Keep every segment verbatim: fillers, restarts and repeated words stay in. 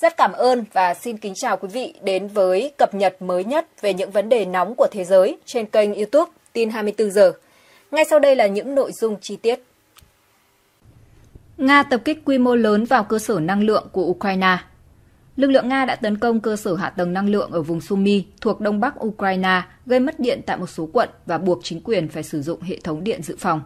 Rất cảm ơn và xin kính chào quý vị đến với cập nhật mới nhất về những vấn đề nóng của thế giới trên kênh YouTube Tin hai mươi tư giờ. Ngay sau đây là những nội dung chi tiết. Nga tập kích quy mô lớn vào cơ sở năng lượng của Ukraine. Lực lượng Nga đã tấn công cơ sở hạ tầng năng lượng ở vùng Sumy thuộc đông bắc Ukraine, gây mất điện tại một số quận và buộc chính quyền phải sử dụng hệ thống điện dự phòng.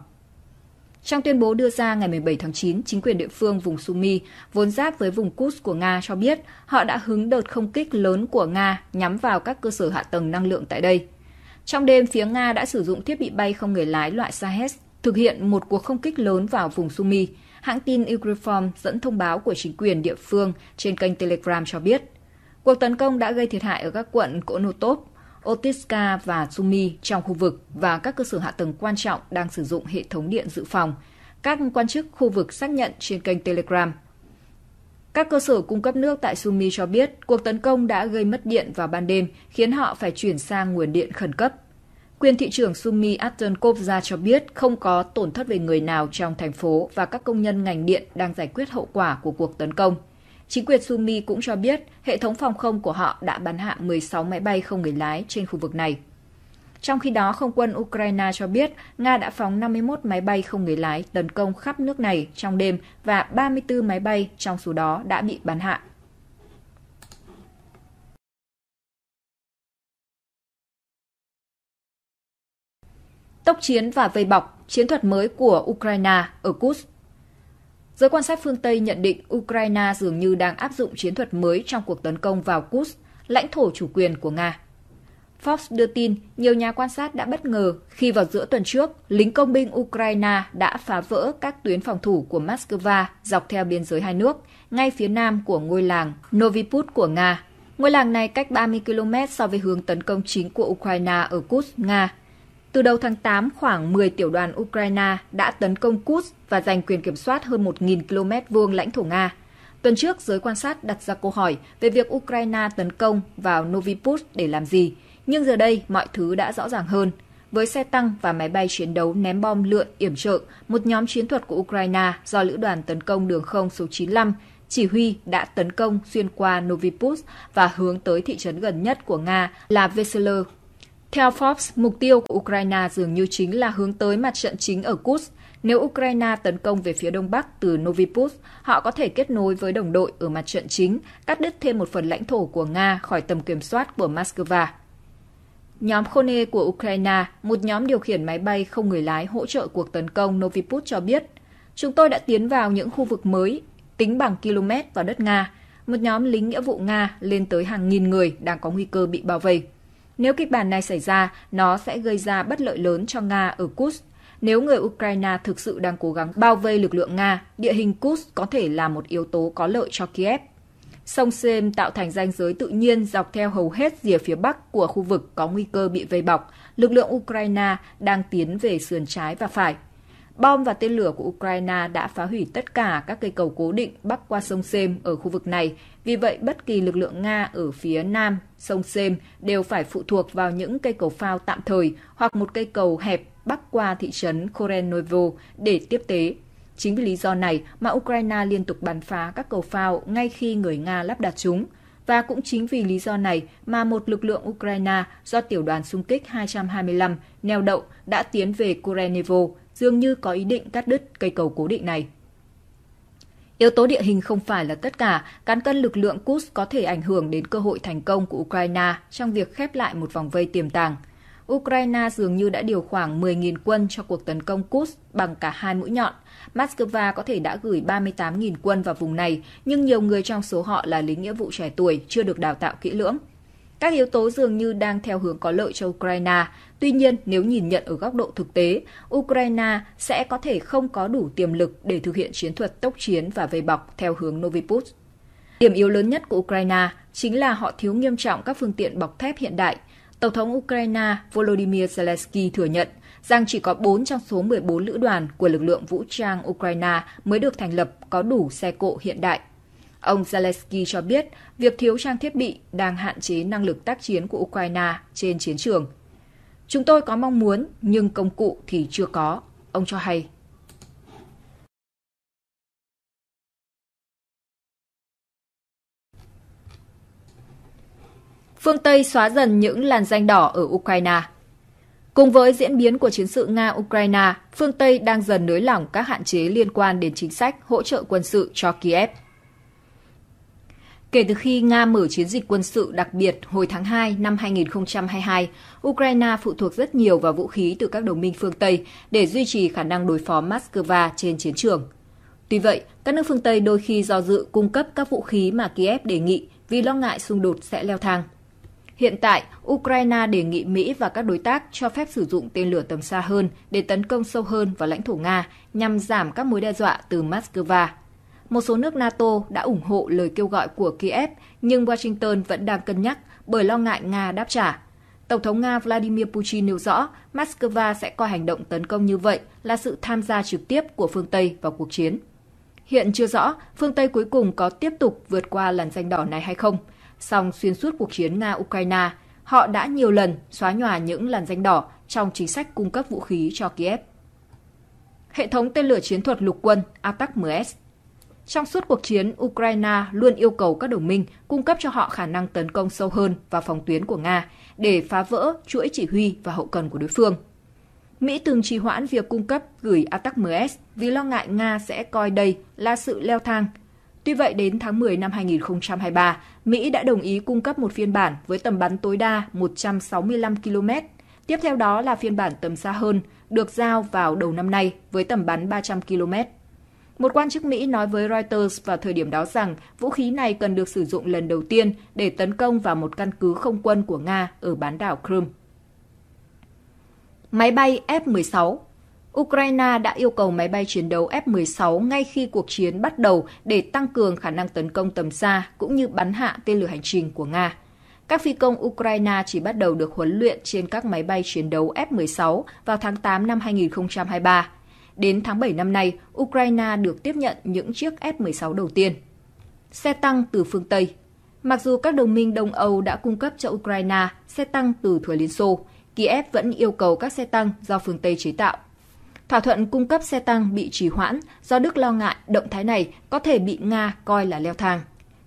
Trong tuyên bố đưa ra ngày mười bảy tháng chín, chính quyền địa phương vùng Sumy vốn giáp với vùng Kursk của Nga cho biết họ đã hứng đợt không kích lớn của Nga nhắm vào các cơ sở hạ tầng năng lượng tại đây. Trong đêm, phía Nga đã sử dụng thiết bị bay không người lái loại Shahed thực hiện một cuộc không kích lớn vào vùng Sumy. Hãng tin Ukrinform dẫn thông báo của chính quyền địa phương trên kênh Telegram cho biết, cuộc tấn công đã gây thiệt hại ở các quận Cwołotop, Otiska và Sumy trong khu vực và các cơ sở hạ tầng quan trọng đang sử dụng hệ thống điện dự phòng, các quan chức khu vực xác nhận trên kênh Telegram. Các cơ sở cung cấp nước tại Sumy cho biết cuộc tấn công đã gây mất điện vào ban đêm, khiến họ phải chuyển sang nguồn điện khẩn cấp. Quyền thị trưởng Sumy Atenkova cho biết không có tổn thất về người nào trong thành phố và các công nhân ngành điện đang giải quyết hậu quả của cuộc tấn công. Chính quyền Sumy cũng cho biết hệ thống phòng không của họ đã bắn hạ mười sáu máy bay không người lái trên khu vực này. Trong khi đó, không quân Ukraine cho biết Nga đã phóng năm mươi mốt máy bay không người lái tấn công khắp nước này trong đêm và ba mươi tư máy bay trong số đó đã bị bắn hạ. Tốc chiến và vây bọc, chiến thuật mới của Ukraine ở Kursk. Giới quan sát phương Tây nhận định Ukraine dường như đang áp dụng chiến thuật mới trong cuộc tấn công vào Kursk, lãnh thổ chủ quyền của Nga. Forbes đưa tin, nhiều nhà quan sát đã bất ngờ khi vào giữa tuần trước, lính công binh Ukraine đã phá vỡ các tuyến phòng thủ của Moscow dọc theo biên giới hai nước, ngay phía nam của ngôi làng Novyi Put của Nga. Ngôi làng này cách ba mươi ki lô mét so với hướng tấn công chính của Ukraine ở Kursk, Nga. Từ đầu tháng tám, khoảng mười tiểu đoàn Ukraine đã tấn công Kursk và giành quyền kiểm soát hơn một nghìn ki lô mét vuông lãnh thổ Nga. Tuần trước, giới quan sát đặt ra câu hỏi về việc Ukraine tấn công vào Novyi Put để làm gì, nhưng giờ đây mọi thứ đã rõ ràng hơn. Với xe tăng và máy bay chiến đấu ném bom lượn yểm trợ, một nhóm chiến thuật của Ukraine do Lữ đoàn tấn công đường không số chín mươi lăm chỉ huy đã tấn công xuyên qua Novyi Put và hướng tới thị trấn gần nhất của Nga là Vesoloe. Theo Forbes, mục tiêu của Ukraine dường như chính là hướng tới mặt trận chính ở Kursk. Nếu Ukraine tấn công về phía đông bắc từ Novyi Put, họ có thể kết nối với đồng đội ở mặt trận chính, cắt đứt thêm một phần lãnh thổ của Nga khỏi tầm kiểm soát của Moscow. Nhóm Kone của Ukraine, một nhóm điều khiển máy bay không người lái hỗ trợ cuộc tấn công Novyi Put cho biết, chúng tôi đã tiến vào những khu vực mới, tính bằng km vào đất Nga. Một nhóm lính nghĩa vụ Nga lên tới hàng nghìn người đang có nguy cơ bị bao vây. Nếu kịch bản này xảy ra, nó sẽ gây ra bất lợi lớn cho Nga ở Kursk. Nếu người Ukraine thực sự đang cố gắng bao vây lực lượng Nga, địa hình Kursk có thể là một yếu tố có lợi cho Kiev. Sông Sêm tạo thành ranh giới tự nhiên dọc theo hầu hết rìa phía bắc của khu vực có nguy cơ bị vây bọc. Lực lượng Ukraine đang tiến về sườn trái và phải. Bom và tên lửa của Ukraine đã phá hủy tất cả các cây cầu cố định bắc qua sông Sêm ở khu vực này. Vì vậy, bất kỳ lực lượng Nga ở phía nam sông Sêm đều phải phụ thuộc vào những cây cầu phao tạm thời hoặc một cây cầu hẹp bắc qua thị trấn Korenovo để tiếp tế. Chính vì lý do này mà Ukraine liên tục bắn phá các cầu phao ngay khi người Nga lắp đặt chúng. Và cũng chính vì lý do này mà một lực lượng Ukraine do tiểu đoàn xung kích hai trăm hai mươi lăm neo đậu đã tiến về Korenovo, dường như có ý định cắt đứt cây cầu cố định này. Yếu tố địa hình không phải là tất cả, cán cân lực lượng Kursk có thể ảnh hưởng đến cơ hội thành công của Ukraine trong việc khép lại một vòng vây tiềm tàng. Ukraine dường như đã điều khoảng mười nghìn quân cho cuộc tấn công Kursk bằng cả hai mũi nhọn. Moscow có thể đã gửi ba mươi tám nghìn quân vào vùng này, nhưng nhiều người trong số họ là lính nghĩa vụ trẻ tuổi chưa được đào tạo kỹ lưỡng. Các yếu tố dường như đang theo hướng có lợi cho Ukraine. Tuy nhiên, nếu nhìn nhận ở góc độ thực tế, Ukraine sẽ có thể không có đủ tiềm lực để thực hiện chiến thuật tốc chiến và vây bọc theo hướng Novyi Put. Điểm yếu lớn nhất của Ukraine chính là họ thiếu nghiêm trọng các phương tiện bọc thép hiện đại. Tổng thống Ukraine Volodymyr Zelensky thừa nhận rằng chỉ có bốn trong số mười bốn lữ đoàn của lực lượng vũ trang Ukraine mới được thành lập có đủ xe cộ hiện đại. Ông Zelensky cho biết việc thiếu trang thiết bị đang hạn chế năng lực tác chiến của Ukraine trên chiến trường. Chúng tôi có mong muốn, nhưng công cụ thì chưa có, ông cho hay. phương Tây xóa dần những làn danh đỏ ở Ukraine. Cùng với diễn biến của chiến sự Nga-Ukraine, phương Tây đang dần nới lỏng các hạn chế liên quan đến chính sách hỗ trợ quân sự cho Kiev. Kể từ khi Nga mở chiến dịch quân sự đặc biệt hồi tháng hai năm hai nghìn không trăm hai mươi hai, Ukraine phụ thuộc rất nhiều vào vũ khí từ các đồng minh phương Tây để duy trì khả năng đối phó Moscow trên chiến trường. Tuy vậy, các nước phương Tây đôi khi do dự cung cấp các vũ khí mà Kiev đề nghị vì lo ngại xung đột sẽ leo thang. Hiện tại, Ukraine đề nghị Mỹ và các đối tác cho phép sử dụng tên lửa tầm xa hơn để tấn công sâu hơn vào lãnh thổ Nga nhằm giảm các mối đe dọa từ Moscow. Một số nước NATO đã ủng hộ lời kêu gọi của Kiev, nhưng Washington vẫn đang cân nhắc bởi lo ngại Nga đáp trả. Tổng thống Nga Vladimir Putin nêu rõ Moscow sẽ coi hành động tấn công như vậy là sự tham gia trực tiếp của phương Tây vào cuộc chiến. Hiện chưa rõ phương Tây cuối cùng có tiếp tục vượt qua làn danh đỏ này hay không. Song xuyên suốt cuộc chiến Nga-Ukraine, họ đã nhiều lần xóa nhòa những làn danh đỏ trong chính sách cung cấp vũ khí cho Kiev. Hệ thống tên lửa chiến thuật lục quân a tắc m s. Trong suốt cuộc chiến, Ukraine luôn yêu cầu các đồng minh cung cấp cho họ khả năng tấn công sâu hơn vào phòng tuyến của Nga để phá vỡ chuỗi chỉ huy và hậu cần của đối phương. Mỹ từng trì hoãn việc cung cấp gửi a tắc m s vì lo ngại Nga sẽ coi đây là sự leo thang. Tuy vậy, đến tháng mười năm hai nghìn không trăm hai mươi ba, Mỹ đã đồng ý cung cấp một phiên bản với tầm bắn tối đa một trăm sáu mươi lăm ki lô mét. Tiếp theo đó là phiên bản tầm xa hơn, được giao vào đầu năm nay với tầm bắn ba trăm ki lô mét. Một quan chức Mỹ nói với Reuters vào thời điểm đó rằng vũ khí này cần được sử dụng lần đầu tiên để tấn công vào một căn cứ không quân của Nga ở bán đảo Crimea. Máy bay ép mười sáu. Ukraine đã yêu cầu máy bay chiến đấu ép mười sáu ngay khi cuộc chiến bắt đầu để tăng cường khả năng tấn công tầm xa cũng như bắn hạ tên lửa hành trình của Nga. Các phi công Ukraine chỉ bắt đầu được huấn luyện trên các máy bay chiến đấu ép mười sáu vào tháng tám năm hai nghìn không trăm hai mươi ba. Đến tháng bảy năm nay, Ukraine được tiếp nhận những chiếc ép mười sáu đầu tiên. Xe tăng từ phương Tây. Mặc dù các đồng minh Đông Âu đã cung cấp cho Ukraine xe tăng từ thời Liên Xô, Kiev vẫn yêu cầu các xe tăng do phương Tây chế tạo. Thỏa thuận cung cấp xe tăng bị trì hoãn do Đức lo ngại động thái này có thể bị Nga coi là leo thang.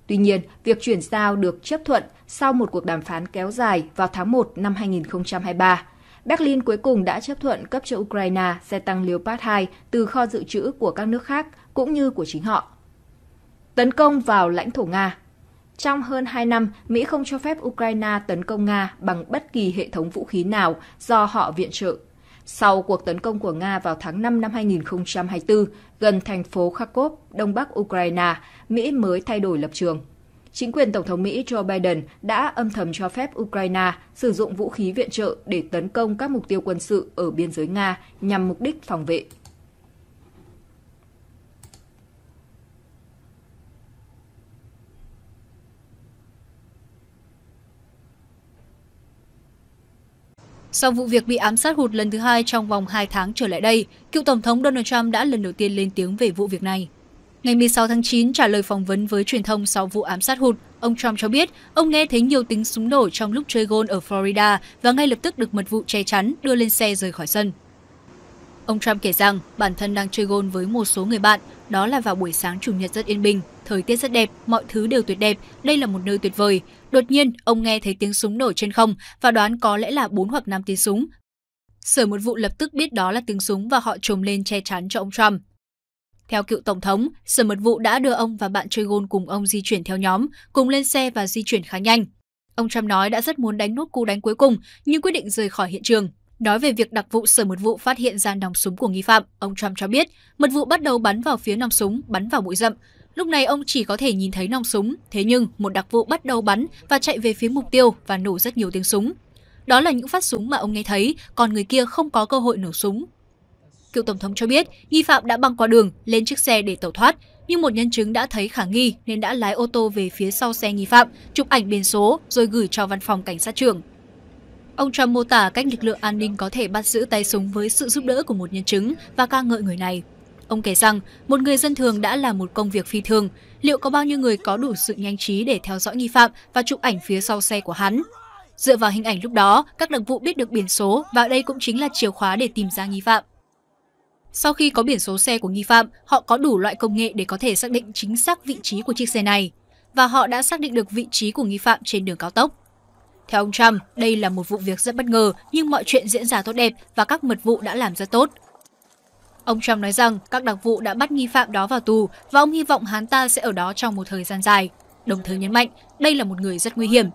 Tuy nhiên, việc chuyển giao được chấp thuận sau một cuộc đàm phán kéo dài vào tháng một năm hai nghìn không trăm hai mươi ba. Berlin cuối cùng đã chấp thuận cấp cho Ukraine xe tăng Leopard hai từ kho dự trữ của các nước khác cũng như của chính họ. Tấn công vào lãnh thổ Nga. Trong hơn hai năm, Mỹ không cho phép Ukraine tấn công Nga bằng bất kỳ hệ thống vũ khí nào do họ viện trợ. Sau cuộc tấn công của Nga vào tháng năm năm hai nghìn không trăm hai mươi tư, gần thành phố Kharkov, đông bắc Ukraine, Mỹ mới thay đổi lập trường. Chính quyền Tổng thống Mỹ Joe Biden đã âm thầm cho phép Ukraine sử dụng vũ khí viện trợ để tấn công các mục tiêu quân sự ở biên giới Nga nhằm mục đích phòng vệ. Sau vụ việc bị ám sát hụt lần thứ hai trong vòng hai tháng trở lại đây, cựu Tổng thống Donald Trump đã lần đầu tiên lên tiếng về vụ việc này. Ngày mười sáu tháng chín, trả lời phỏng vấn với truyền thông sau vụ ám sát hụt, ông Trump cho biết ông nghe thấy nhiều tiếng súng nổ trong lúc chơi golf ở Florida và ngay lập tức được mật vụ che chắn đưa lên xe rời khỏi sân. Ông Trump kể rằng bản thân đang chơi golf với một số người bạn, đó là vào buổi sáng Chủ nhật rất yên bình, thời tiết rất đẹp, mọi thứ đều tuyệt đẹp, đây là một nơi tuyệt vời. Đột nhiên, ông nghe thấy tiếng súng nổ trên không và đoán có lẽ là bốn hoặc năm tiếng súng. Sở mật vụ lập tức biết đó là tiếng súng và họ trồm lên che chắn cho ông Trump. Theo cựu Tổng thống, Sở mật vụ đã đưa ông và bạn chơi golf cùng ông di chuyển theo nhóm, cùng lên xe và di chuyển khá nhanh. Ông Trump nói đã rất muốn đánh nốt cú đánh cuối cùng nhưng quyết định rời khỏi hiện trường. Nói về việc đặc vụ Sở mật vụ phát hiện ra nòng súng của nghi phạm, ông Trump cho biết mật vụ bắt đầu bắn vào phía nòng súng, bắn vào bụi rậm. Lúc này ông chỉ có thể nhìn thấy nòng súng, thế nhưng một đặc vụ bắt đầu bắn và chạy về phía mục tiêu và nổ rất nhiều tiếng súng. Đó là những phát súng mà ông nghe thấy, còn người kia không có cơ hội nổ súng. Cựu Tổng thống cho biết nghi phạm đã băng qua đường, lên chiếc xe để tẩu thoát, nhưng một nhân chứng đã thấy khả nghi nên đã lái ô tô về phía sau xe nghi phạm, chụp ảnh biển số rồi gửi cho văn phòng cảnh sát trưởng. Ông Trump mô tả cách lực lượng an ninh có thể bắt giữ tay súng với sự giúp đỡ của một nhân chứng và ca ngợi người này. Ông kể rằng một người dân thường đã làm một công việc phi thường, liệu có bao nhiêu người có đủ sự nhanh trí để theo dõi nghi phạm và chụp ảnh phía sau xe của hắn. Dựa vào hình ảnh lúc đó, các đặc vụ biết được biển số và đây cũng chính là chìa khóa để tìm ra nghi phạm. Sau khi có biển số xe của nghi phạm, họ có đủ loại công nghệ để có thể xác định chính xác vị trí của chiếc xe này, và họ đã xác định được vị trí của nghi phạm trên đường cao tốc. Theo ông Trump, đây là một vụ việc rất bất ngờ, nhưng mọi chuyện diễn ra tốt đẹp và các mật vụ đã làm rất tốt. Ông Trump nói rằng các đặc vụ đã bắt nghi phạm đó vào tù và ông hy vọng hắn ta sẽ ở đó trong một thời gian dài, đồng thời nhấn mạnh đây là một người rất nguy hiểm.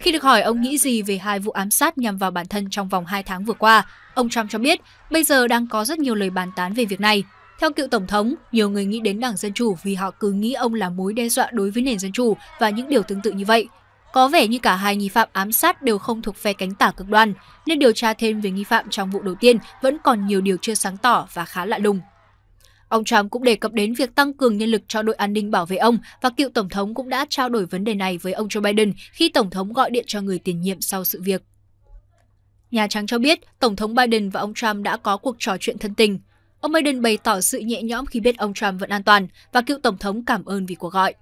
Khi được hỏi ông nghĩ gì về hai vụ ám sát nhằm vào bản thân trong vòng hai tháng vừa qua, ông Trump cho biết bây giờ đang có rất nhiều lời bàn tán về việc này. Theo cựu Tổng thống, nhiều người nghĩ đến Đảng Dân Chủ vì họ cứ nghĩ ông là mối đe dọa đối với nền dân chủ và những điều tương tự như vậy. Có vẻ như cả hai nghi phạm ám sát đều không thuộc phe cánh tả cực đoan, nên điều tra thêm về nghi phạm trong vụ đầu tiên vẫn còn nhiều điều chưa sáng tỏ và khá lạ lùng. Ông Trump cũng đề cập đến việc tăng cường nhân lực cho đội an ninh bảo vệ ông và cựu Tổng thống cũng đã trao đổi vấn đề này với ông Joe Biden khi Tổng thống gọi điện cho người tiền nhiệm sau sự việc. Nhà Trắng cho biết Tổng thống Biden và ông Trump đã có cuộc trò chuyện thân tình. Ông Biden bày tỏ sự nhẹ nhõm khi biết ông Trump vẫn an toàn và cựu Tổng thống cảm ơn vì cuộc gọi.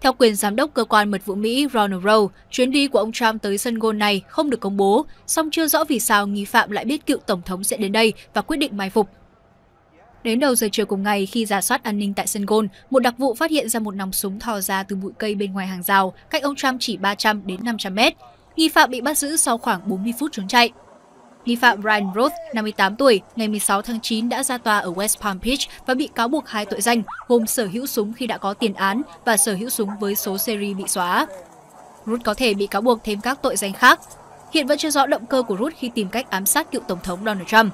Theo quyền giám đốc cơ quan mật vụ Mỹ Ronald Roe, chuyến đi của ông Trump tới sân golf này không được công bố, song chưa rõ vì sao nghi phạm lại biết cựu Tổng thống sẽ đến đây và quyết định mai phục. Đến đầu giờ chiều cùng ngày, khi rà soát an ninh tại sân golf, một đặc vụ phát hiện ra một nòng súng thò ra từ bụi cây bên ngoài hàng rào, cách ông Trump chỉ ba trăm đến năm trăm mét. Nghi phạm bị bắt giữ sau khoảng bốn mươi phút trốn chạy. Nghi phạm Ryan Routh, năm mươi tám tuổi, ngày mười sáu tháng chín đã ra tòa ở West Palm Beach và bị cáo buộc hai tội danh, gồm sở hữu súng khi đã có tiền án và sở hữu súng với số seri bị xóa. Routh có thể bị cáo buộc thêm các tội danh khác. Hiện vẫn chưa rõ động cơ của Routh khi tìm cách ám sát cựu Tổng thống Donald Trump.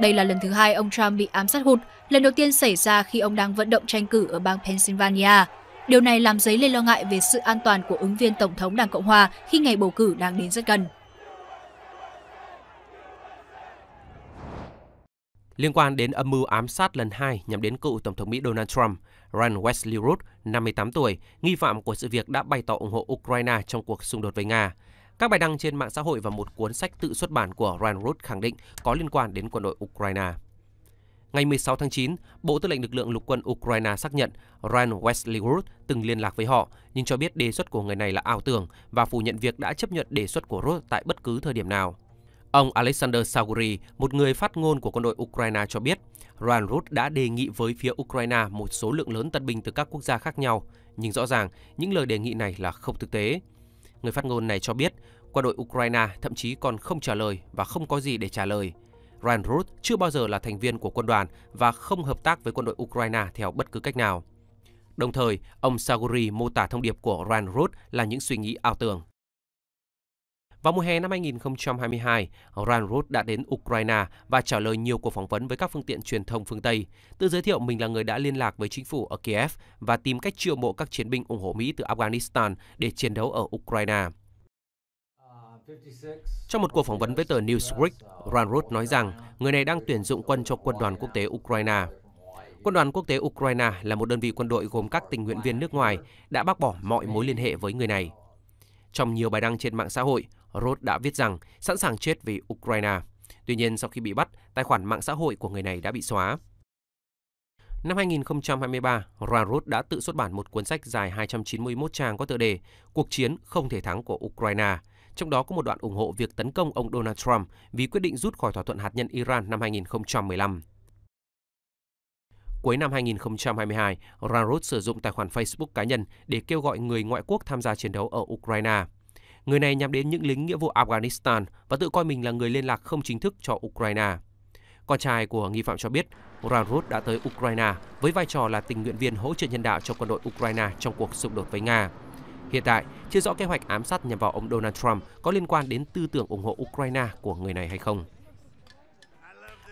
Đây là lần thứ hai ông Trump bị ám sát hụt, lần đầu tiên xảy ra khi ông đang vận động tranh cử ở bang Pennsylvania. Điều này làm dấy lên lo ngại về sự an toàn của ứng viên Tổng thống Đảng Cộng Hòa khi ngày bầu cử đang đến rất gần. Liên quan đến âm mưu ám sát lần hai nhằm đến cựu Tổng thống Mỹ Donald Trump, Ryan Wesley Routh, năm mươi tám tuổi, nghi phạm của sự việc đã bày tỏ ủng hộ Ukraine trong cuộc xung đột với Nga. Các bài đăng trên mạng xã hội và một cuốn sách tự xuất bản của Ryan Routh khẳng định có liên quan đến quân đội Ukraine. Ngày mười sáu tháng chín, Bộ Tư lệnh Lực lượng Lục quân Ukraine xác nhận Ryan Wesley Routh từng liên lạc với họ, nhưng cho biết đề xuất của người này là ảo tưởng và phủ nhận việc đã chấp nhận đề xuất của Routh tại bất cứ thời điểm nào. Ông Alexander Sauguri, một người phát ngôn của quân đội Ukraine cho biết, Ryan Routh đã đề nghị với phía Ukraine một số lượng lớn tân binh từ các quốc gia khác nhau, nhưng rõ ràng những lời đề nghị này là không thực tế. Người phát ngôn này cho biết, quân đội Ukraine thậm chí còn không trả lời và không có gì để trả lời. Ryan Routh chưa bao giờ là thành viên của quân đoàn và không hợp tác với quân đội Ukraine theo bất cứ cách nào. Đồng thời, ông Sauguri mô tả thông điệp của Ryan Routh là những suy nghĩ ảo tưởng. Vào mùa hè năm hai nghìn không trăm hai mươi hai, Ryan Routh đã đến Ukraine và trả lời nhiều cuộc phỏng vấn với các phương tiện truyền thông phương Tây, tự giới thiệu mình là người đã liên lạc với chính phủ ở Kiev và tìm cách chiêu mộ các chiến binh ủng hộ Mỹ từ Afghanistan để chiến đấu ở Ukraine. Trong một cuộc phỏng vấn với tờ Newsweek, Ryan Routh nói rằng người này đang tuyển dụng quân cho quân đoàn quốc tế Ukraine. Quân đoàn quốc tế Ukraine là một đơn vị quân đội gồm các tình nguyện viên nước ngoài đã bác bỏ mọi mối liên hệ với người này. Trong nhiều bài đăng trên mạng xã hội, Routh đã viết rằng sẵn sàng chết vì Ukraine. Tuy nhiên, sau khi bị bắt, tài khoản mạng xã hội của người này đã bị xóa. Năm hai nghìn không trăm hai mươi ba, Ryan Routh đã tự xuất bản một cuốn sách dài hai trăm chín mươi mốt trang có tựa đề Cuộc chiến không thể thắng của Ukraine, trong đó có một đoạn ủng hộ việc tấn công ông Donald Trump vì quyết định rút khỏi thỏa thuận hạt nhân Iran năm hai nghìn không trăm mười lăm. Cuối năm hai nghìn không trăm hai mươi hai, Ryan Routh sử dụng tài khoản Facebook cá nhân để kêu gọi người ngoại quốc tham gia chiến đấu ở Ukraine. Người này nhắm đến những lính nghĩa vụ Afghanistan và tự coi mình là người liên lạc không chính thức cho Ukraine. Con trai của nghi phạm cho biết, Ryan Routh đã tới Ukraine với vai trò là tình nguyện viên hỗ trợ nhân đạo cho quân đội Ukraine trong cuộc xung đột với Nga. Hiện tại, chưa rõ kế hoạch ám sát nhằm vào ông Donald Trump có liên quan đến tư tưởng ủng hộ Ukraine của người này hay không.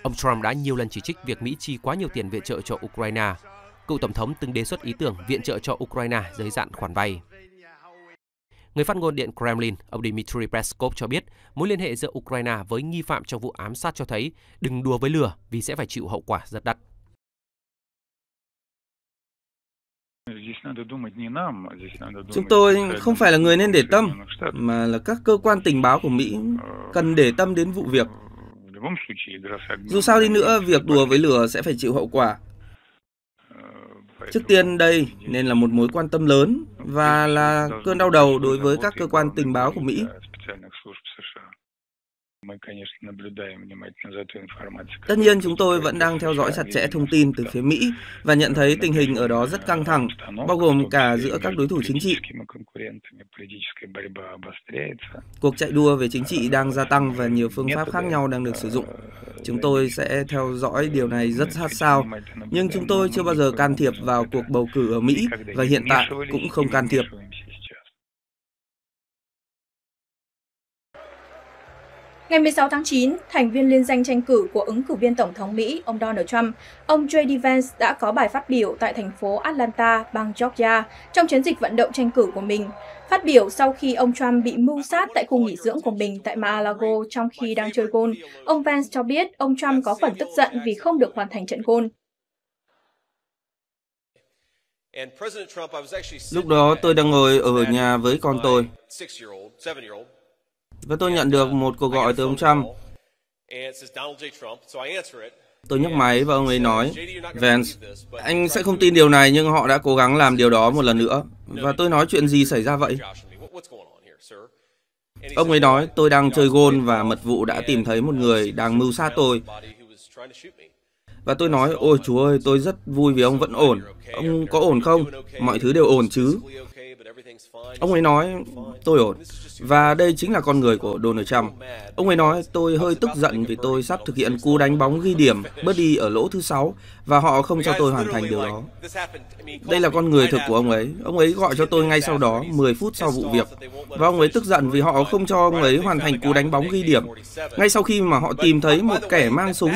Ông Trump đã nhiều lần chỉ trích việc Mỹ chi quá nhiều tiền viện trợ cho Ukraine. Cựu Tổng thống từng đề xuất ý tưởng viện trợ cho Ukraine dưới dạng khoản vay. Người phát ngôn Điện Kremlin, ông Dmitry Peskov cho biết mối liên hệ giữa Ukraine với nghi phạm trong vụ ám sát cho thấy đừng đùa với lửa vì sẽ phải chịu hậu quả rất đắt. Chúng tôi không phải là người nên để tâm, mà là các cơ quan tình báo của Mỹ cần để tâm đến vụ việc. Dù sao đi nữa, việc đùa với lửa sẽ phải chịu hậu quả. Trước tiên đây nên là một mối quan tâm lớn và là cơn đau đầu đối với các cơ quan tình báo của Mỹ. Tất nhiên chúng tôi vẫn đang theo dõi chặt chẽ thông tin từ phía Mỹ và nhận thấy tình hình ở đó rất căng thẳng, bao gồm cả giữa các đối thủ chính trị. Cuộc chạy đua về chính trị đang gia tăng và nhiều phương pháp khác nhau đang được sử dụng. Chúng tôi sẽ theo dõi điều này rất sát sao, nhưng chúng tôi chưa bao giờ can thiệp vào cuộc bầu cử ở Mỹ và hiện tại cũng không can thiệp. Ngày mười sáu tháng chín, thành viên liên danh tranh cử của ứng cử viên Tổng thống Mỹ, ông Donald Trump, ông J D Vance đã có bài phát biểu tại thành phố Atlanta, bang Georgia, trong chiến dịch vận động tranh cử của mình. Phát biểu sau khi ông Trump bị mưu sát tại khu nghỉ dưỡng của mình tại Mar-a-Lago trong khi đang chơi golf, ông Vance cho biết ông Trump có phần tức giận vì không được hoàn thành trận golf. Lúc đó tôi đang ngồi ở nhà với con tôi, và tôi nhận được một cuộc gọi từ ông Trump. Tôi nhấc máy và ông ấy nói, Vance, anh sẽ không tin điều này nhưng họ đã cố gắng làm điều đó một lần nữa. Và tôi nói chuyện gì xảy ra vậy? Ông ấy nói, tôi đang chơi golf và mật vụ đã tìm thấy một người đang mưu sát tôi. Và tôi nói, ôi Chúa ơi, tôi rất vui vì ông vẫn ổn. Ông có ổn không? Mọi thứ đều ổn chứ? Ông ấy nói, tôi ổn. Và đây chính là con người của Donald Trump. Ông ấy nói, tôi hơi tức giận vì tôi sắp thực hiện cú đánh bóng ghi điểm, bớt đi ở lỗ thứ sáu, và họ không cho tôi hoàn thành điều đó. Đây là con người thực của ông ấy. Ông ấy gọi cho tôi ngay sau đó, mười phút sau vụ việc. Và ông ấy tức giận vì họ không cho ông ấy hoàn thành cú đánh bóng ghi điểm, ngay sau khi mà họ tìm thấy một kẻ mang súng.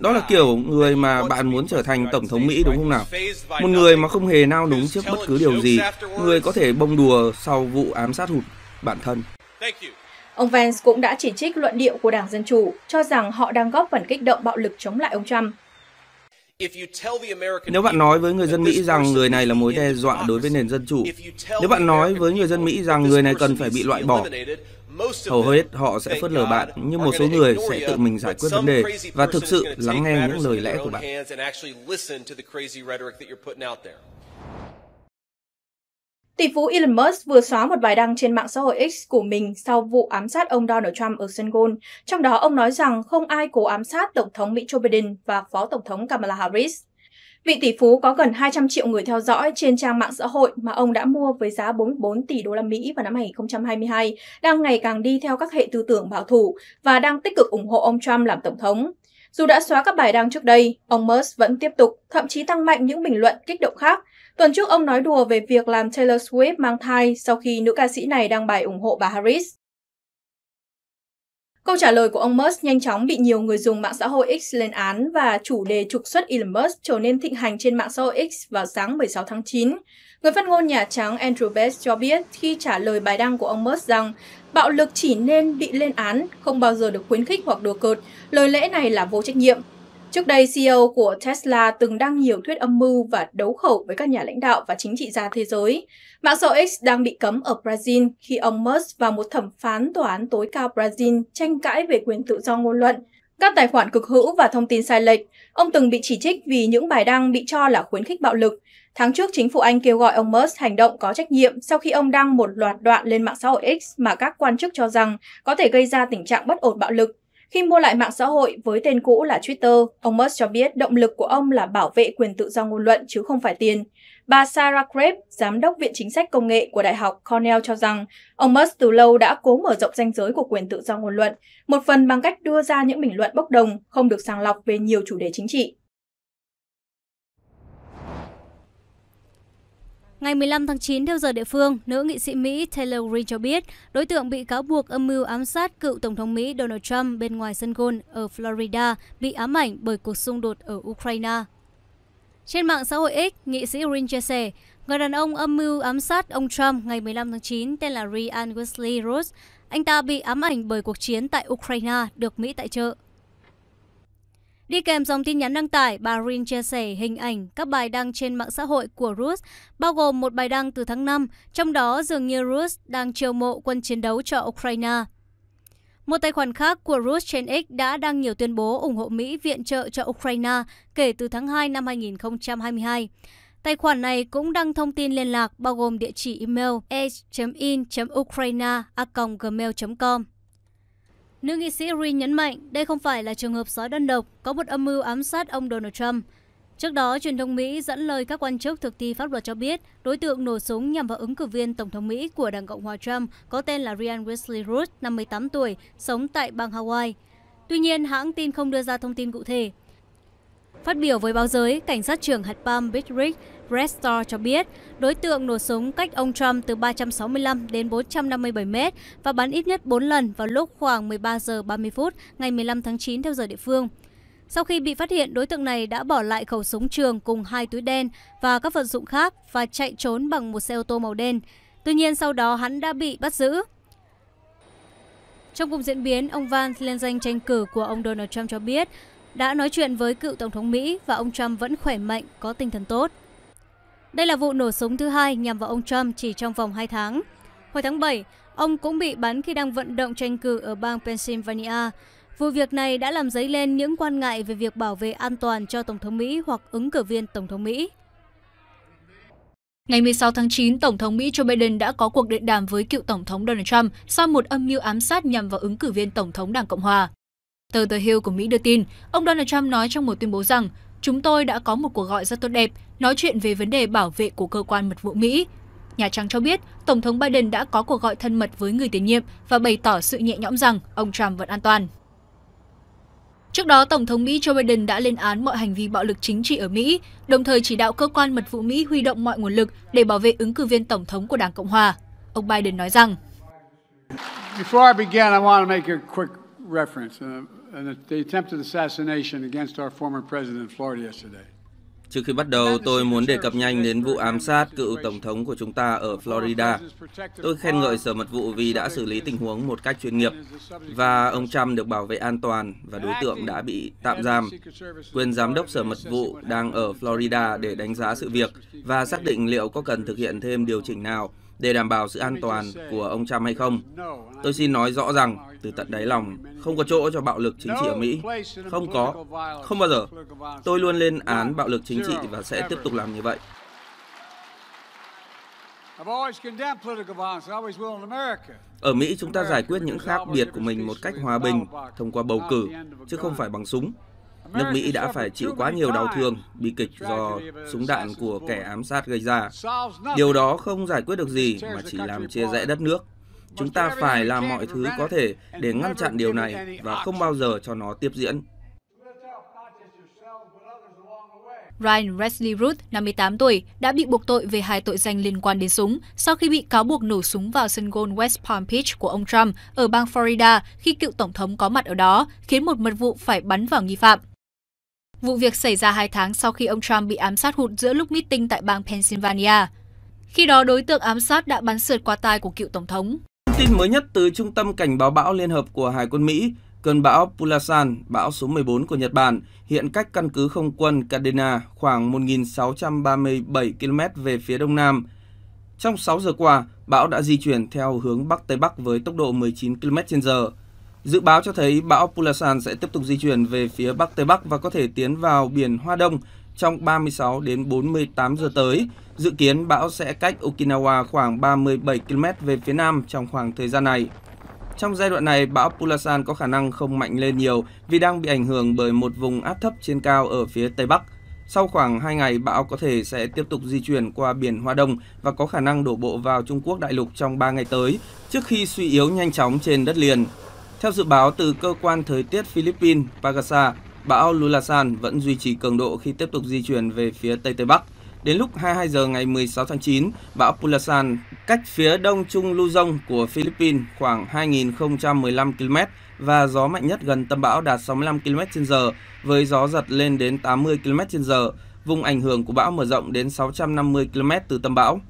Đó là kiểu người mà bạn muốn trở thành Tổng thống Mỹ đúng không nào? Một người mà không hề nao núng trước bất cứ điều gì, người có thể bông đùa sau vụ ám sát hụt bản thân. Ông Vance cũng đã chỉ trích luận điệu của Đảng Dân Chủ, cho rằng họ đang góp phần kích động bạo lực chống lại ông Trump. Nếu bạn nói với người dân Mỹ rằng người này là mối đe dọa đối với nền dân chủ, nếu bạn nói với người dân Mỹ rằng người này cần phải bị loại bỏ, hầu hết họ sẽ phớt lờ bạn, nhưng một số người sẽ tự mình giải quyết vấn đề và thực sự lắng nghe những lời lẽ của bạn. Tỷ phú Elon Musk vừa xóa một bài đăng trên mạng xã hội X của mình sau vụ ám sát ông Donald Trump ở sân golf. Trong đó, ông nói rằng không ai cố ám sát Tổng thống Mỹ Joe Biden và Phó Tổng thống Kamala Harris. Vị tỷ phú có gần hai trăm triệu người theo dõi trên trang mạng xã hội mà ông đã mua với giá bốn mươi bốn tỷ đô la Mỹ vào năm hai nghìn không trăm hai mươi hai đang ngày càng đi theo các hệ tư tưởng bảo thủ và đang tích cực ủng hộ ông Trump làm Tổng thống. Dù đã xóa các bài đăng trước đây, ông Musk vẫn tiếp tục, thậm chí tăng mạnh những bình luận kích động khác. Tuần trước, ông nói đùa về việc làm Taylor Swift mang thai sau khi nữ ca sĩ này đăng bài ủng hộ bà Harris. Câu trả lời của ông Musk nhanh chóng bị nhiều người dùng mạng xã hội X lên án và chủ đề trục xuất Elon Musk trở nên thịnh hành trên mạng xã hội X vào sáng mười sáu tháng chín. Người phát ngôn Nhà Trắng Andrew Bates cho biết khi trả lời bài đăng của ông Musk rằng bạo lực chỉ nên bị lên án, không bao giờ được khuyến khích hoặc đùa cợt, lời lẽ này là vô trách nhiệm. Trước đây, xê i ô của Tesla từng đăng nhiều thuyết âm mưu và đấu khẩu với các nhà lãnh đạo và chính trị gia thế giới. Mạng xã hội X đang bị cấm ở Brazil khi ông Musk và một thẩm phán tòa án tối cao Brazil tranh cãi về quyền tự do ngôn luận, các tài khoản cực hữu và thông tin sai lệch. Ông từng bị chỉ trích vì những bài đăng bị cho là khuyến khích bạo lực. Tháng trước, chính phủ Anh kêu gọi ông Musk hành động có trách nhiệm sau khi ông đăng một loạt đoạn lên mạng xã hội X mà các quan chức cho rằng có thể gây ra tình trạng bất ổn bạo lực. Khi mua lại mạng xã hội với tên cũ là Twitter, ông Musk cho biết động lực của ông là bảo vệ quyền tự do ngôn luận chứ không phải tiền. Bà Sarah Krebs, giám đốc Viện Chính sách Công nghệ của Đại học Cornell cho rằng ông Musk từ lâu đã cố mở rộng ranh giới của quyền tự do ngôn luận, một phần bằng cách đưa ra những bình luận bốc đồng, không được sàng lọc về nhiều chủ đề chính trị. Ngày mười lăm tháng chín, theo giờ địa phương, nữ nghị sĩ Mỹ Taylor Greene cho biết đối tượng bị cáo buộc âm mưu ám sát cựu Tổng thống Mỹ Donald Trump bên ngoài sân golf ở Florida bị ám ảnh bởi cuộc xung đột ở Ukraine. Trên mạng xã hội X, nghị sĩ Greene chia sẻ, người đàn ông âm mưu ám sát ông Trump ngày mười lăm tháng chín tên là Ryan Wesley Routh. Anh ta bị ám ảnh bởi cuộc chiến tại Ukraine được Mỹ tài trợ. Đi kèm dòng tin nhắn đăng tải, bà Rin chia sẻ hình ảnh các bài đăng trên mạng xã hội của Russ, bao gồm một bài đăng từ tháng năm, trong đó dường như Russ đang chiêu mộ quân chiến đấu cho Ukraine. Một tài khoản khác của Russ trên X đã đăng nhiều tuyên bố ủng hộ Mỹ viện trợ cho Ukraine kể từ tháng hai năm hai nghìn không trăm hai mươi hai. Tài khoản này cũng đăng thông tin liên lạc, bao gồm địa chỉ email h chấm in chấm ukraine a còng gmail chấm com. Nữ nghị sĩ Greene nhấn mạnh đây không phải là trường hợp sói đơn độc, có một âm mưu ám sát ông Donald Trump. Trước đó, truyền thông Mỹ dẫn lời các quan chức thực thi pháp luật cho biết đối tượng nổ súng nhằm vào ứng cử viên Tổng thống Mỹ của Đảng Cộng hòa Trump có tên là Ryan Wesley Routh, năm mươi tám tuổi, sống tại bang Hawaii. Tuy nhiên, hãng tin không đưa ra thông tin cụ thể. Phát biểu với báo giới, cảnh sát trưởng hạt Palm Beach Rick Restor cho biết đối tượng nổ súng cách ông Trump từ ba trăm sáu mươi lăm đến bốn trăm năm mươi bảy mét và bắn ít nhất bốn lần vào lúc khoảng mười ba giờ ba mươi phút ngày mười lăm tháng chín theo giờ địa phương. Sau khi bị phát hiện, đối tượng này đã bỏ lại khẩu súng trường cùng hai túi đen và các vật dụng khác và chạy trốn bằng một xe ô tô màu đen. Tuy nhiên, sau đó hắn đã bị bắt giữ. Trong cùng diễn biến, ông Vance, liên danh tranh cử của ông Donald Trump, cho biết đã nói chuyện với cựu Tổng thống Mỹ và ông Trump vẫn khỏe mạnh, có tinh thần tốt. Đây là vụ nổ súng thứ hai nhằm vào ông Trump chỉ trong vòng hai tháng. Hồi tháng bảy, ông cũng bị bắn khi đang vận động tranh cử ở bang Pennsylvania. Vụ việc này đã làm dấy lên những quan ngại về việc bảo vệ an toàn cho Tổng thống Mỹ hoặc ứng cử viên Tổng thống Mỹ. Ngày mười sáu tháng chín, Tổng thống Mỹ Joe Biden đã có cuộc điện đàm với cựu Tổng thống Donald Trump sau một âm mưu ám sát nhằm vào ứng cử viên Tổng thống Đảng Cộng hòa. Tờ The Hill của Mỹ đưa tin, ông Donald Trump nói trong một tuyên bố rằng "Chúng tôi đã có một cuộc gọi rất tốt đẹp, nói chuyện về vấn đề bảo vệ của cơ quan mật vụ Mỹ." Nhà Trắng cho biết, Tổng thống Biden đã có cuộc gọi thân mật với người tiền nhiệm và bày tỏ sự nhẹ nhõm rằng ông Trump vẫn an toàn. Trước đó, Tổng thống Mỹ Joe Biden đã lên án mọi hành vi bạo lực chính trị ở Mỹ, đồng thời chỉ đạo cơ quan mật vụ Mỹ huy động mọi nguồn lực để bảo vệ ứng cử viên Tổng thống của Đảng Cộng hòa. Ông Biden nói rằng, trước khi bắt đầu, tôi muốn đề cập nhanh đến vụ ám sát cựu Tổng thống của chúng ta ở Florida. Tôi khen ngợi Sở Mật vụ vì đã xử lý tình huống một cách chuyên nghiệp, và ông Trump được bảo vệ an toàn và đối tượng đã bị tạm giam. Quyền Giám đốc Sở Mật vụ đang ở Florida để đánh giá sự việc và xác định liệu có cần thực hiện thêm điều chỉnh nào để đảm bảo sự an toàn của ông Trump hay không. Tôi xin nói rõ rằng, từ tận đáy lòng, không có chỗ cho bạo lực chính trị ở Mỹ. Không có. Không bao giờ. Tôi luôn lên án bạo lực chính trị và sẽ tiếp tục làm như vậy. Ở Mỹ, chúng ta giải quyết những khác biệt của mình một cách hòa bình, thông qua bầu cử, chứ không phải bằng súng. Nước Mỹ đã phải chịu quá nhiều đau thương, bi kịch do súng đạn của kẻ ám sát gây ra. Điều đó không giải quyết được gì mà chỉ làm chia rẽ đất nước. Chúng ta phải làm mọi thứ có thể để ngăn chặn điều này và không bao giờ cho nó tiếp diễn. Ryan Wesley Routh, năm mươi tám tuổi, đã bị buộc tội về hai tội danh liên quan đến súng sau khi bị cáo buộc nổ súng vào sân golf West Palm Beach của ông Trump ở bang Florida khi cựu Tổng thống có mặt ở đó, khiến một mật vụ phải bắn vào nghi phạm. Vụ việc xảy ra hai tháng sau khi ông Trump bị ám sát hụt giữa lúc meeting tại bang Pennsylvania. Khi đó, đối tượng ám sát đã bắn sượt qua tai của cựu Tổng thống. Thông tin mới nhất từ Trung tâm Cảnh báo bão Liên hợp của Hải quân Mỹ, cơn bão Pulasan, bão số mười bốn của Nhật Bản, hiện cách căn cứ không quân Kadena khoảng một nghìn sáu trăm ba mươi bảy ki lô mét về phía đông nam. Trong sáu giờ qua, bão đã di chuyển theo hướng Bắc-Tây Bắc với tốc độ mười chín ki lô mét trên giờ. Dự báo cho thấy bão Pulasan sẽ tiếp tục di chuyển về phía Bắc Tây Bắc và có thể tiến vào biển Hoa Đông trong ba mươi sáu đến bốn mươi tám giờ tới. Dự kiến bão sẽ cách Okinawa khoảng ba mươi bảy ki lô mét về phía Nam trong khoảng thời gian này. Trong giai đoạn này, bão Pulasan có khả năng không mạnh lên nhiều vì đang bị ảnh hưởng bởi một vùng áp thấp trên cao ở phía Tây Bắc. Sau khoảng hai ngày, bão có thể sẽ tiếp tục di chuyển qua biển Hoa Đông và có khả năng đổ bộ vào Trung Quốc đại lục trong ba ngày tới trước khi suy yếu nhanh chóng trên đất liền. Theo dự báo từ Cơ quan Thời tiết Philippines, Pagasa, bão Lulasan vẫn duy trì cường độ khi tiếp tục di chuyển về phía Tây Tây Bắc. Đến lúc hai mươi hai giờ ngày mười sáu tháng chín, bão Pulasan cách phía đông Trung Luzon của Philippines khoảng hai nghìn không trăm mười lăm ki lô mét và gió mạnh nhất gần tâm bão đạt sáu mươi lăm ki lô mét trên giờ với gió giật lên đến tám mươi ki lô mét trên giờ. Vùng ảnh hưởng của bão mở rộng đến sáu trăm năm mươi ki lô mét từ tâm bão.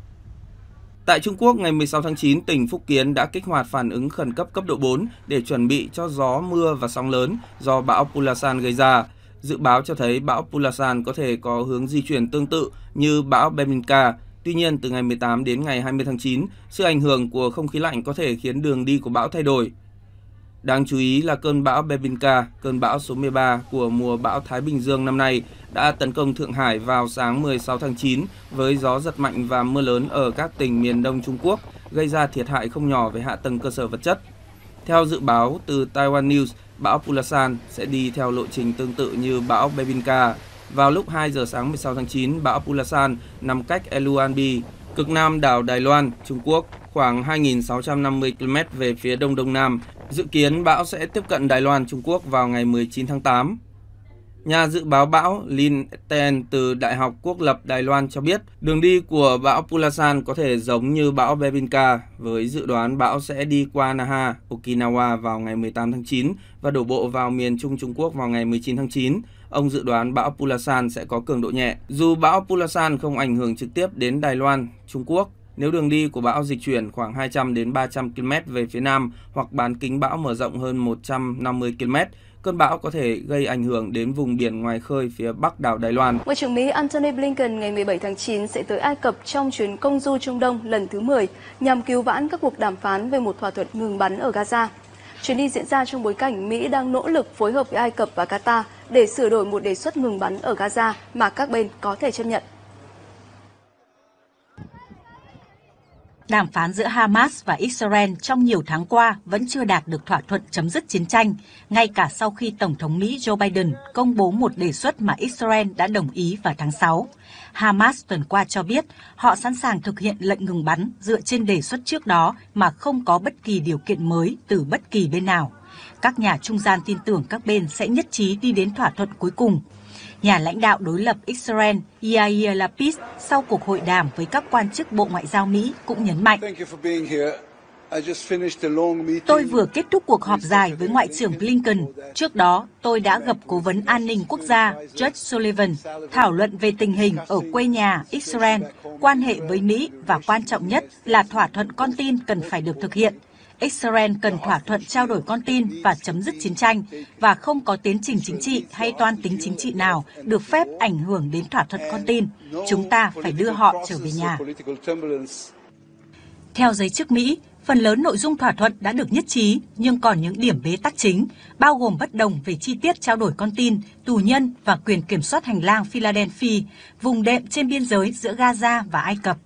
Tại Trung Quốc, ngày mười sáu tháng chín, tỉnh Phúc Kiến đã kích hoạt phản ứng khẩn cấp cấp độ bốn để chuẩn bị cho gió, mưa và sóng lớn do bão Pulasan gây ra. Dự báo cho thấy bão Pulasan có thể có hướng di chuyển tương tự như bão Bebinca. Tuy nhiên, từ ngày mười tám đến ngày hai mươi tháng chín, sự ảnh hưởng của không khí lạnh có thể khiến đường đi của bão thay đổi. Đáng chú ý là cơn bão Bebinca, cơn bão số mười ba của mùa bão Thái Bình Dương năm nay, đã tấn công Thượng Hải vào sáng mười sáu tháng chín với gió giật mạnh và mưa lớn ở các tỉnh miền đông Trung Quốc, gây ra thiệt hại không nhỏ về hạ tầng cơ sở vật chất. Theo dự báo từ Taiwan News, bão Pulasan sẽ đi theo lộ trình tương tự như bão Bebinca. Vào lúc hai giờ sáng mười sáu tháng chín, bão Pulasan nằm cách Eluanbi, cực nam đảo Đài Loan, Trung Quốc, khoảng hai nghìn sáu trăm năm mươi ki lô mét về phía đông đông nam. Dự kiến bão sẽ tiếp cận Đài Loan, Trung Quốc vào ngày mười chín tháng tám. Nhà dự báo bão Lin Ten từ Đại học Quốc lập Đài Loan cho biết, đường đi của bão Pulasan có thể giống như bão Bebinca, với dự đoán bão sẽ đi qua Naha, Okinawa vào ngày mười tám tháng chín và đổ bộ vào miền Trung Trung Quốc vào ngày mười chín tháng chín. Ông dự đoán bão Pulasan sẽ có cường độ nhẹ. Dù bão Pulasan không ảnh hưởng trực tiếp đến Đài Loan, Trung Quốc, nếu đường đi của bão dịch chuyển khoảng hai trăm đến ba trăm ki lô mét về phía nam hoặc bán kính bão mở rộng hơn một trăm năm mươi ki lô mét, cơn bão có thể gây ảnh hưởng đến vùng biển ngoài khơi phía bắc đảo Đài Loan. Ngoại trưởng Mỹ Antony Blinken ngày mười bảy tháng chín sẽ tới Ai Cập trong chuyến công du Trung Đông lần thứ mười nhằm cứu vãn các cuộc đàm phán về một thỏa thuận ngừng bắn ở Gaza. Chuyến đi diễn ra trong bối cảnh Mỹ đang nỗ lực phối hợp với Ai Cập và Qatar để sửa đổi một đề xuất ngừng bắn ở Gaza mà các bên có thể chấp nhận. Đàm phán giữa Hamas và Israel trong nhiều tháng qua vẫn chưa đạt được thỏa thuận chấm dứt chiến tranh, ngay cả sau khi Tổng thống Mỹ Joe Biden công bố một đề xuất mà Israel đã đồng ý vào tháng sáu. Hamas tuần qua cho biết họ sẵn sàng thực hiện lệnh ngừng bắn dựa trên đề xuất trước đó mà không có bất kỳ điều kiện mới từ bất kỳ bên nào. Các nhà trung gian tin tưởng các bên sẽ nhất trí đi đến thỏa thuận cuối cùng. Nhà lãnh đạo đối lập Israel Yair Lapid sau cuộc hội đàm với các quan chức Bộ Ngoại giao Mỹ cũng nhấn mạnh: "Tôi vừa kết thúc cuộc họp dài với Ngoại trưởng Blinken. Trước đó, tôi đã gặp Cố vấn An ninh Quốc gia Jake Sullivan thảo luận về tình hình ở quê nhà Israel, quan hệ với Mỹ và quan trọng nhất là thỏa thuận con tin cần phải được thực hiện. Israel cần thỏa thuận trao đổi con tin và chấm dứt chiến tranh, và không có tiến trình chính trị hay toan tính chính trị nào được phép ảnh hưởng đến thỏa thuận con tin. Chúng ta phải đưa họ trở về nhà." Theo giới chức Mỹ, phần lớn nội dung thỏa thuận đã được nhất trí, nhưng còn những điểm bế tắc chính, bao gồm bất đồng về chi tiết trao đổi con tin, tù nhân và quyền kiểm soát hành lang Philadelphia, vùng đệm trên biên giới giữa Gaza và Ai Cập.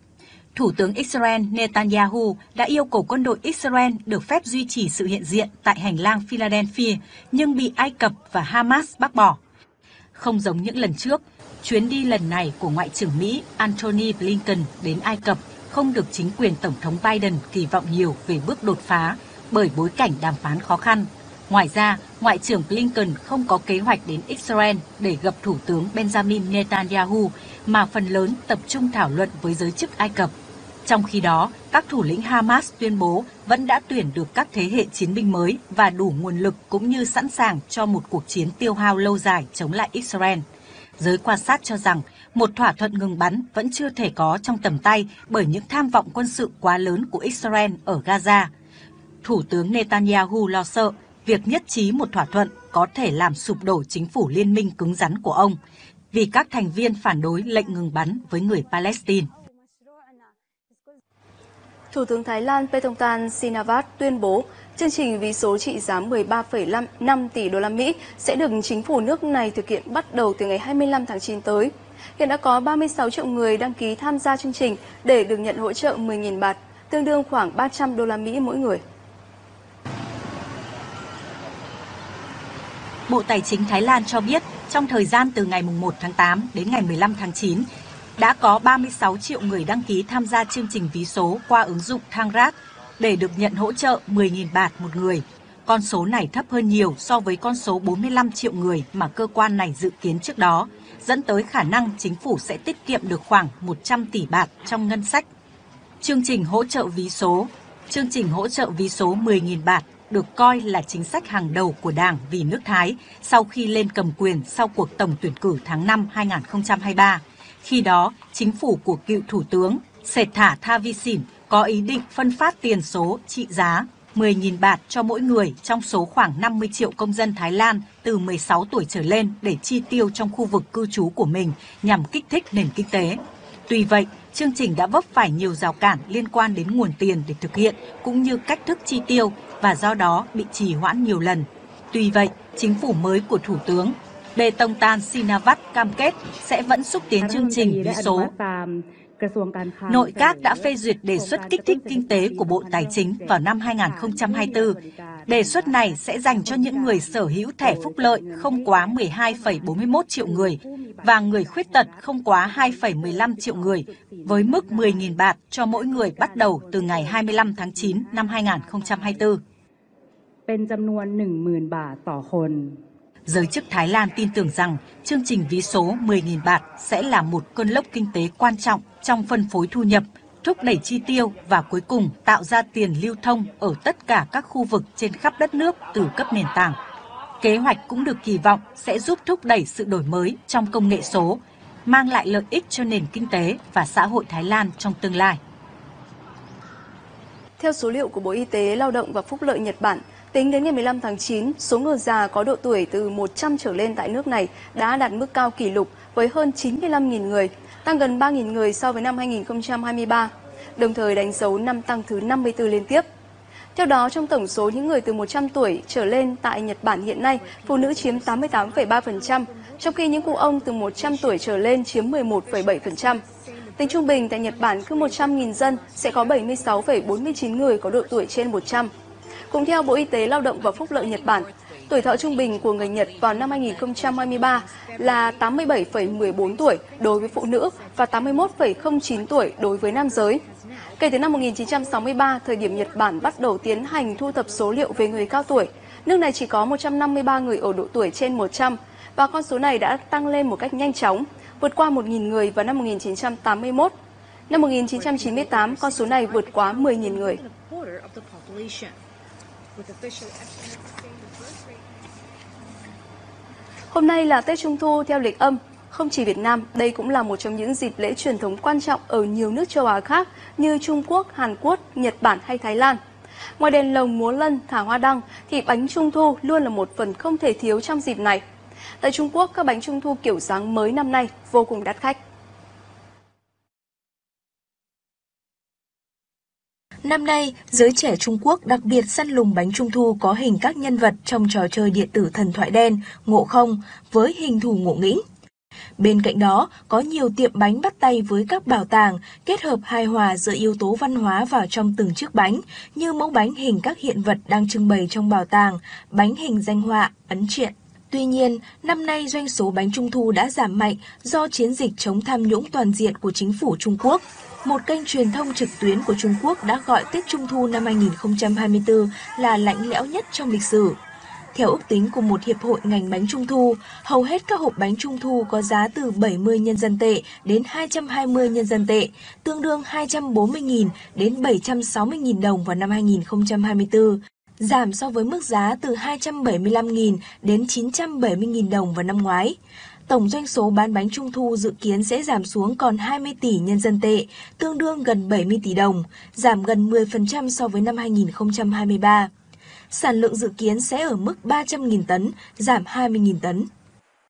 Thủ tướng Israel Netanyahu đã yêu cầu quân đội Israel được phép duy trì sự hiện diện tại hành lang Philadelphia, nhưng bị Ai Cập và Hamas bác bỏ. Không giống những lần trước, chuyến đi lần này của Ngoại trưởng Mỹ Antony Blinken đến Ai Cập không được chính quyền Tổng thống Biden kỳ vọng nhiều về bước đột phá bởi bối cảnh đàm phán khó khăn. Ngoài ra, Ngoại trưởng Blinken không có kế hoạch đến Israel để gặp Thủ tướng Benjamin Netanyahu, mà phần lớn tập trung thảo luận với giới chức Ai Cập. Trong khi đó, các thủ lĩnh Hamas tuyên bố vẫn đã tuyển được các thế hệ chiến binh mới và đủ nguồn lực cũng như sẵn sàng cho một cuộc chiến tiêu hao lâu dài chống lại Israel. Giới quan sát cho rằng một thỏa thuận ngừng bắn vẫn chưa thể có trong tầm tay bởi những tham vọng quân sự quá lớn của Israel ở Gaza. Thủ tướng Netanyahu lo sợ việc nhất trí một thỏa thuận có thể làm sụp đổ chính phủ liên minh cứng rắn của ông, vì các thành viên phản đối lệnh ngừng bắn với người Palestine. Thủ tướng Thái Lan Paetongtarn Shinawatra tuyên bố chương trình ví số trị giá mười ba phẩy năm tỷ đô la Mỹ sẽ được chính phủ nước này thực hiện bắt đầu từ ngày hai mươi lăm tháng chín tới. Hiện đã có ba mươi sáu triệu người đăng ký tham gia chương trình để được nhận hỗ trợ mười nghìn baht, tương đương khoảng ba trăm đô la Mỹ mỗi người. Bộ Tài chính Thái Lan cho biết trong thời gian từ ngày mùng một tháng tám đến ngày mười lăm tháng chín, đã có ba mươi sáu triệu người đăng ký tham gia chương trình ví số qua ứng dụng Thangrat để được nhận hỗ trợ mười nghìn baht một người. Con số này thấp hơn nhiều so với con số bốn mươi lăm triệu người mà cơ quan này dự kiến trước đó, dẫn tới khả năng chính phủ sẽ tiết kiệm được khoảng một trăm tỷ baht trong ngân sách. Chương trình hỗ trợ ví số, chương trình hỗ trợ ví số mười nghìn baht được coi là chính sách hàng đầu của Đảng Vì nước Thái sau khi lên cầm quyền sau cuộc tổng tuyển cử tháng năm hai nghìn không trăm hai mươi ba. Khi đó, chính phủ của cựu Thủ tướng Srettha Thavisin có ý định phân phát tiền số trị giá mười nghìn baht cho mỗi người trong số khoảng năm mươi triệu công dân Thái Lan từ mười sáu tuổi trở lên để chi tiêu trong khu vực cư trú của mình nhằm kích thích nền kinh tế. Tuy vậy, chương trình đã vấp phải nhiều rào cản liên quan đến nguồn tiền để thực hiện cũng như cách thức chi tiêu và do đó bị trì hoãn nhiều lần. Tuy vậy, chính phủ mới của Thủ tướng Bê tông tan Sinavat cam kết sẽ vẫn xúc tiến chương trình ký số. Nội các đã phê duyệt đề xuất kích thích kinh tế của Bộ Tài chính vào năm hai nghìn không trăm hai mươi tư. Đề xuất này sẽ dành cho những người sở hữu thẻ phúc lợi không quá mười hai phẩy bốn mươi mốt triệu người và người khuyết tật không quá hai phẩy mười lăm triệu người, với mức mười nghìn baht cho mỗi người bắt đầu từ ngày hai mươi lăm tháng chín năm hai nghìn không trăm hai mươi tư. Giới chức Thái Lan tin tưởng rằng chương trình ví số mười nghìn baht sẽ là một cơn lốc kinh tế quan trọng trong phân phối thu nhập, thúc đẩy chi tiêu và cuối cùng tạo ra tiền lưu thông ở tất cả các khu vực trên khắp đất nước từ cấp nền tảng. Kế hoạch cũng được kỳ vọng sẽ giúp thúc đẩy sự đổi mới trong công nghệ số, mang lại lợi ích cho nền kinh tế và xã hội Thái Lan trong tương lai. Theo số liệu của Bộ Y tế, Lao động và Phúc lợi Nhật Bản, tính đến ngày mười lăm tháng chín, số người già có độ tuổi từ một trăm trở lên tại nước này đã đạt mức cao kỷ lục với hơn chín mươi lăm nghìn người, tăng gần ba nghìn người so với năm hai nghìn không trăm hai mươi ba, đồng thời đánh dấu năm tăng thứ năm mươi tư liên tiếp. Theo đó, trong tổng số những người từ một trăm tuổi trở lên tại Nhật Bản hiện nay, phụ nữ chiếm tám mươi tám phẩy ba phần trăm, trong khi những cụ ông từ một trăm tuổi trở lên chiếm mười một phẩy bảy phần trăm. Tính trung bình, tại Nhật Bản cứ một trăm nghìn dân sẽ có bảy mươi sáu phẩy bốn mươi chín người có độ tuổi trên một trăm. Cũng theo Bộ Y tế, Lao động và Phúc lợi Nhật Bản, tuổi thọ trung bình của người Nhật vào năm hai nghìn không trăm hai mươi ba là tám mươi bảy phẩy mười bốn tuổi đối với phụ nữ và tám mươi mốt phẩy không chín tuổi đối với nam giới. Kể từ năm một nghìn chín trăm sáu mươi ba, thời điểm Nhật Bản bắt đầu tiến hành thu thập số liệu về người cao tuổi, nước này chỉ có một trăm năm mươi ba người ở độ tuổi trên một trăm và con số này đã tăng lên một cách nhanh chóng, vượt qua một nghìn người vào năm một nghìn chín trăm tám mươi mốt. Năm một nghìn chín trăm chín mươi tám, con số này vượt quá mười nghìn người. Hôm nay là Tết Trung Thu theo lịch âm. Không chỉ Việt Nam, đây cũng là một trong những dịp lễ truyền thống quan trọng ở nhiều nước châu Á khác như Trung Quốc, Hàn Quốc, Nhật Bản hay Thái Lan. Ngoài đèn lồng múa lân, thả hoa đăng thì bánh Trung Thu luôn là một phần không thể thiếu trong dịp này. Tại Trung Quốc, các bánh Trung Thu kiểu dáng mới năm nay vô cùng đắt khách. Năm nay, giới trẻ Trung Quốc đặc biệt săn lùng bánh Trung Thu có hình các nhân vật trong trò chơi điện tử thần thoại đen, Ngộ Không, với hình thù ngộ nghĩnh. Bên cạnh đó, có nhiều tiệm bánh bắt tay với các bảo tàng, kết hợp hài hòa giữa yếu tố văn hóa vào trong từng chiếc bánh, như mẫu bánh hình các hiện vật đang trưng bày trong bảo tàng, bánh hình danh họa, ấn truyện. Tuy nhiên, năm nay doanh số bánh Trung Thu đã giảm mạnh do chiến dịch chống tham nhũng toàn diện của chính phủ Trung Quốc. Một kênh truyền thông trực tuyến của Trung Quốc đã gọi Tết Trung Thu năm hai nghìn không trăm hai mươi tư là lạnh lẽo nhất trong lịch sử. Theo ước tính của một hiệp hội ngành bánh Trung Thu, hầu hết các hộp bánh Trung Thu có giá từ bảy mươi nhân dân tệ đến hai trăm hai mươi nhân dân tệ, tương đương hai trăm bốn mươi nghìn đến bảy trăm sáu mươi nghìn đồng vào năm hai nghìn không trăm hai mươi tư, giảm so với mức giá từ hai trăm bảy mươi lăm nghìn đến chín trăm bảy mươi nghìn đồng vào năm ngoái. Tổng doanh số bán bánh Trung Thu dự kiến sẽ giảm xuống còn hai mươi tỷ nhân dân tệ, tương đương gần bảy mươi tỷ đồng, giảm gần mười phần trăm so với năm hai nghìn không trăm hai mươi ba. Sản lượng dự kiến sẽ ở mức ba trăm nghìn tấn, giảm hai mươi nghìn tấn.